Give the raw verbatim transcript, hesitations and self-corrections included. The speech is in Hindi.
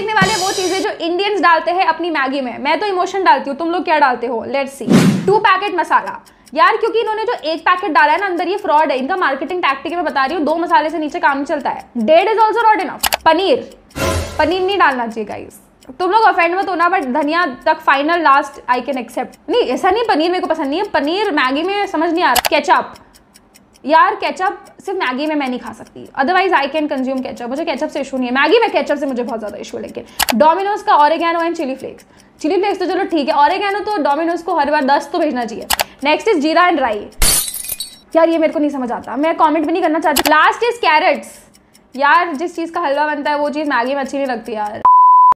देखने वाले वो चीजें जो इंडियंस डालते हैं अपनी मैगी में। मैं तो इमोशन डालती हूँ, तुम लोग क्या डालते हो, let's see. Two packet masala, यार क्योंकि इन्होंने जो एक पैकेट डाला है ना अंदर, ये फ्रॉड है, इनका मार्केटिंग टैक्टिक मैं बता रही हूँ, दो मसाले से नीचे काम नहीं चलता है। डेढ़ is also not enough. Paneer, paneer नहीं डालना चाहिए गाइस, तुम लोग ऑफेंड मत होना, बट धनिया तक final last I can accept. नहीं ऐसा नहीं, पनीर मेरे को पसंद नहीं है, पनीर मैगी में समझ नहीं आ रहा। केचप, यार केचप सिर्फ मैगी में मैं नहीं खा सकती, otherwise I can consume ketchup, मुझे केचप से इशू नहीं है, मैगी में केचप से मुझे बहुत ज़्यादा इशू है। लेकिन डोमिनोज का oregano and chilli flakes, chilli flakes तो चलो ठीक है, ऑरिगैनो तो डोमिनोज को हर बार दस तो भेजना चाहिए। नेक्स्ट इज जीरा एंड राई, यार ये मेरे को नहीं समझ आता, मैं कॉमेंट भी नहीं करना चाहती। लास्ट इज कैरेट्स, यार जिस चीज़ का हलवा बनता है वो चीज़ मैगी में अच्छी नहीं लगती यार।